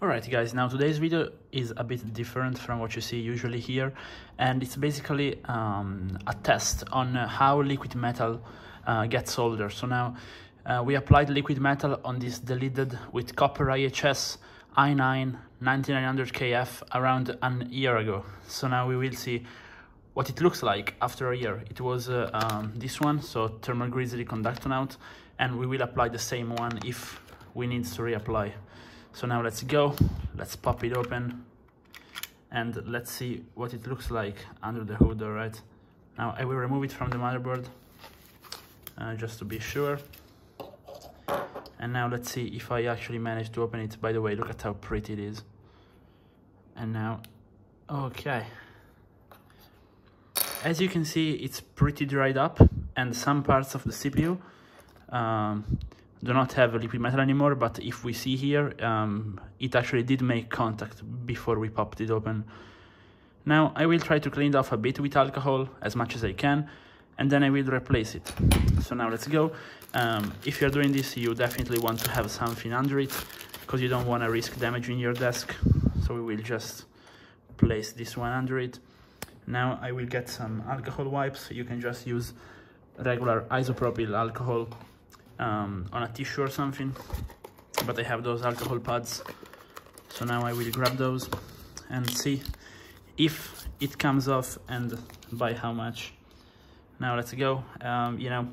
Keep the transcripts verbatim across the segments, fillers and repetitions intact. Alright guys, now today's video is a bit different from what you see usually here, and it's basically um, a test on how liquid metal uh, gets soldered. So now uh, we applied liquid metal on this deleted with copper I H S i nine ninety-nine hundred K F around an year ago. So now we will see what it looks like after a year. It was uh, um, this one, so Thermal Grizzly Conductonaut, and we will apply the same one if we need to reapply. So now let's go, let's pop it open and let's see what it looks like under the hood. All right, now I will remove it from the motherboard uh, just to be sure. And now let's see if I actually managed to open it. By the way, look at how pretty it is. And now, okay. As you can see, it's pretty dried up, and some parts of the C P U um, do not have liquid metal anymore, but if we see here, um, it actually did make contact before we popped it open. Now I will try to clean it off a bit with alcohol, as much as I can, and then I will replace it. So now let's go. Um, if you're doing this, you definitely want to have something under it, because you don't want to risk damaging your desk. So we will just place this one under it. Now I will get some alcohol wipes. You can just use regular isopropyl alcohol Um, on a tissue or something, but I have those alcohol pads, so now I will grab those and see if it comes off and by how much. Now let's go. Um, you know,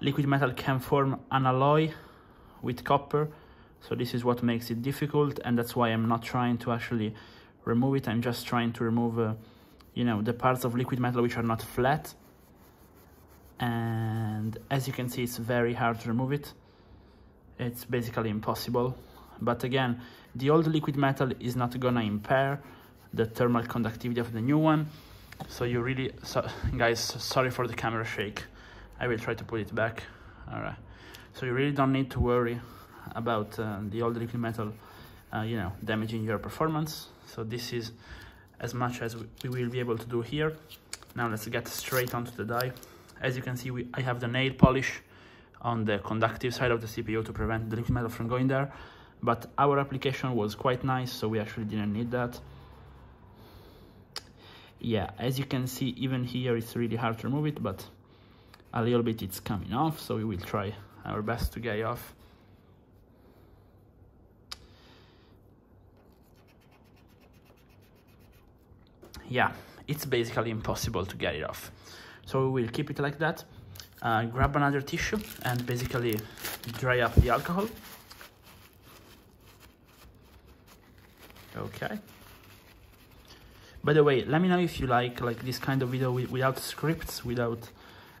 liquid metal can form an alloy with copper, so this is what makes it difficult, and that's why I'm not trying to actually remove it. I'm just trying to remove uh, you know, the parts of liquid metal which are not flat. And as you can see, it's very hard to remove it. It's basically impossible. But again, the old liquid metal is not gonna impair the thermal conductivity of the new one. So you really, so, guys, sorry for the camera shake. I will try to put it back. All right. So you really don't need to worry about uh, the old liquid metal, uh, you know, damaging your performance. So this is as much as we will be able to do here. Now let's get straight onto the die. As you can see, we, I have the nail polish on the conductive side of the C P U to prevent the liquid metal from going there, but our application was quite nice, so we actually didn't need that. Yeah, as you can see, even here it's really hard to remove it, but a little bit it's coming off, so we will try our best to get it off. Yeah, it's basically impossible to get it off. So we will keep it like that, uh, grab another tissue and basically dry up the alcohol. Okay. By the way, let me know if you like like this kind of video with, without scripts, without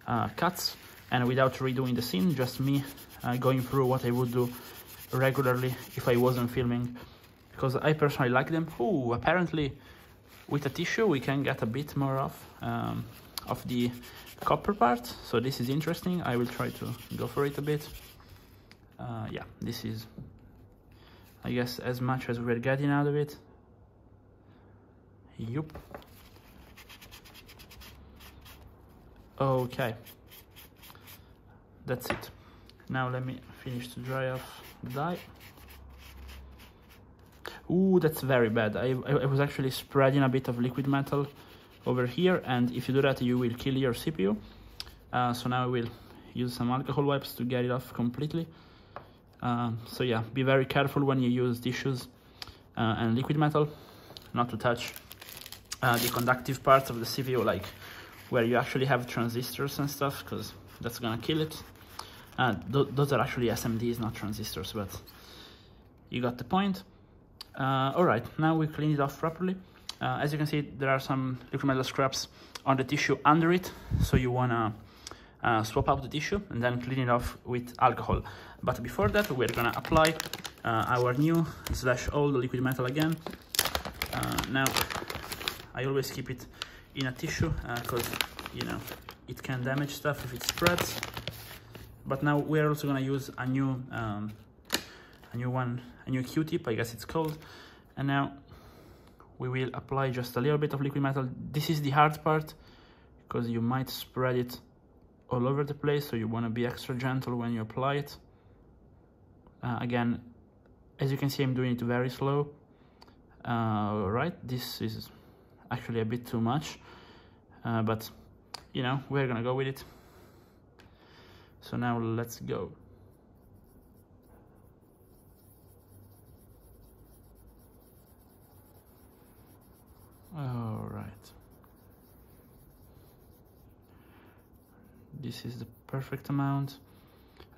uh, cuts, and without redoing the scene, just me uh, going through what I would do regularly if I wasn't filming, because I personally like them. Ooh, apparently with a tissue we can get a bit more off. Um, of the copper part, so this is interesting. I will try to go for it a bit. Uh, yeah, this is, I guess, as much as we're getting out of it. Yup. Okay, that's it. Now let me finish to dry off the dye. Ooh, that's very bad. I, I was actually spreading a bit of liquid metal over here, and if you do that you will kill your C P U. Uh, so now I will use some alcohol wipes to get it off completely. Um, so yeah, be very careful when you use tissues uh, and liquid metal, not to touch uh, the conductive parts of the C P U, like where you actually have transistors and stuff, because that's gonna kill it. Uh, th those are actually S M Ds, not transistors, but you got the point. Uh, all right, now we clean it off properly. Uh, as you can see, there are some liquid metal scraps on the tissue under it, so you wanna uh, swap out the tissue and then clean it off with alcohol. But before that, we're gonna apply uh, our new slash old liquid metal again. Uh, now, I always keep it in a tissue because uh, you know, it can damage stuff if it spreads. But now we're also gonna use a new, um, a new one, a new Q-tip, I guess it's called, and now. We will apply just a little bit of liquid metal. This is the hard part, because you might spread it all over the place, so you want to be extra gentle when you apply it. Uh, again, as you can see, I'm doing it very slow, uh, right? This is actually a bit too much, uh, but you know, we're gonna go with it. So now let's go. All right. This is the perfect amount.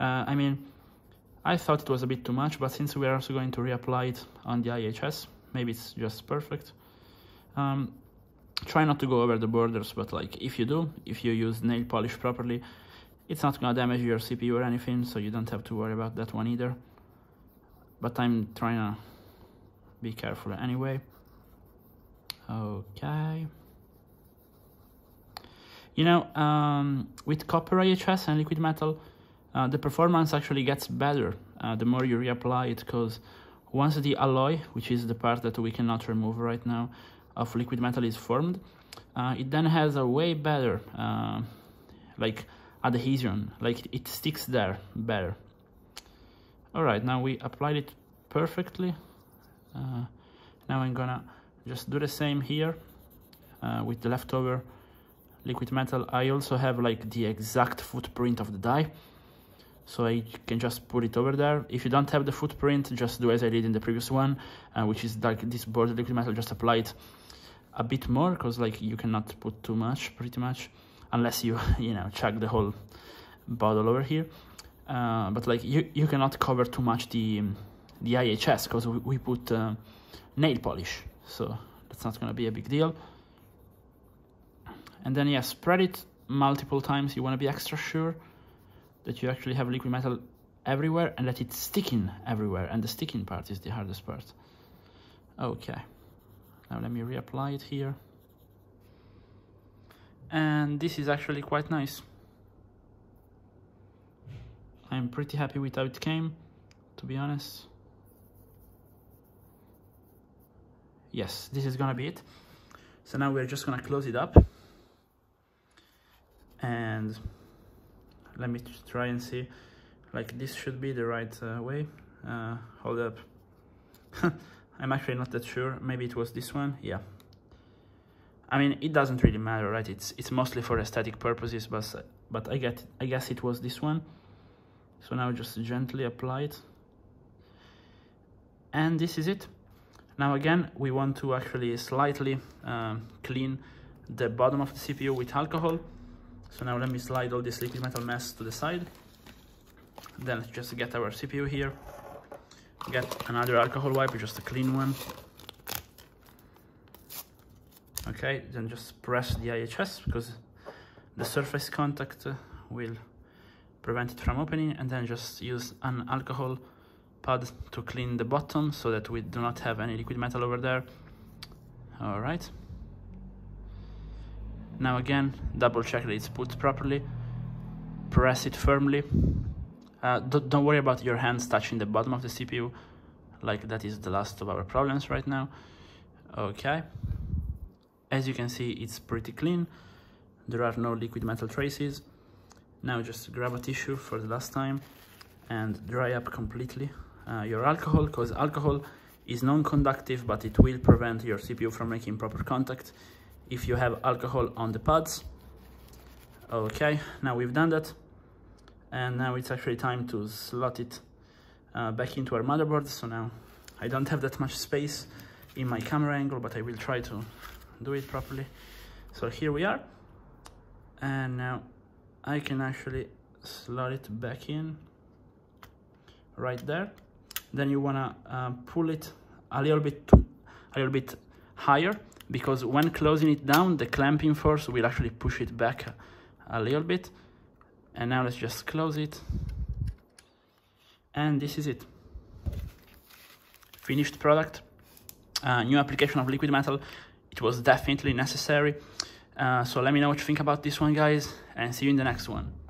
Uh, I mean, I thought it was a bit too much, but since we are also going to reapply it on the I H S, maybe it's just perfect. Um, try not to go over the borders, but like if you do, if you use nail polish properly, it's not gonna damage your C P U or anything, so you don't have to worry about that one either. But I'm trying to be careful anyway. Okay. You know, um, with copper I H S and liquid metal, uh, the performance actually gets better uh, the more you reapply it, because once the alloy, which is the part that we cannot remove right now, of liquid metal is formed, uh, it then has a way better, uh, like, adhesion, like it sticks there better. All right, now we applied it perfectly. Uh, now I'm gonna just do the same here uh, with the leftover liquid metal. I also have like the exact footprint of the die, so I can just put it over there. If you don't have the footprint, just do as I did in the previous one, uh, which is like this board liquid metal, just apply it a bit more, because like you cannot put too much, pretty much, unless you you know chuck the whole bottle over here. Uh, but like you you cannot cover too much the the I H S, because we, we put uh, nail polish, so that's not gonna be a big deal. And then, yeah, spread it multiple times. You want to be extra sure that you actually have liquid metal everywhere and that it's sticking everywhere. And the sticking part is the hardest part. Okay. Now let me reapply it here. And this is actually quite nice. I'm pretty happy with how it came, to be honest. Yes, this is going to be it. So now we're just going to close it up. And let me try and see, like this should be the right uh, way. Uh, hold up. I'm actually not that sure. Maybe it was this one. Yeah. I mean, it doesn't really matter, right? It's it's mostly for aesthetic purposes, but but I get I guess it was this one. So now just gently apply it. And this is it. Now again, we want to actually slightly um, clean the bottom of the C P U with alcohol. So now let me slide all this liquid metal mess to the side. Then let's just get our C P U here. Get another alcohol wipe, just a clean one. Okay, then just press the I H S, because the surface contact will prevent it from opening. And then just use an alcohol pad to clean the bottom so that we do not have any liquid metal over there. All right. Now again, double check that it's put properly, press it firmly. Uh, don't, don't worry about your hands touching the bottom of the C P U, like that is the last of our problems right now. Okay, as you can see, it's pretty clean. There are no liquid metal traces. Now just grab a tissue for the last time and dry up completely uh, your alcohol, because alcohol is non-conductive, but it will prevent your C P U from making proper contact if you have alcohol on the pads. Okay, now we've done that, and now it's actually time to slot it uh, back into our motherboard. So now I don't have that much space in my camera angle, but I will try to do it properly. So here we are, and now I can actually slot it back in right there. Then you wanna uh, pull it a little bit a little bit higher, because when closing it down, the clamping force will actually push it back a, a little bit. And now let's just close it. And this is it. Finished product. Uh, new application of liquid metal. It was definitely necessary. Uh, so let me know what you think about this one, guys. And see you in the next one.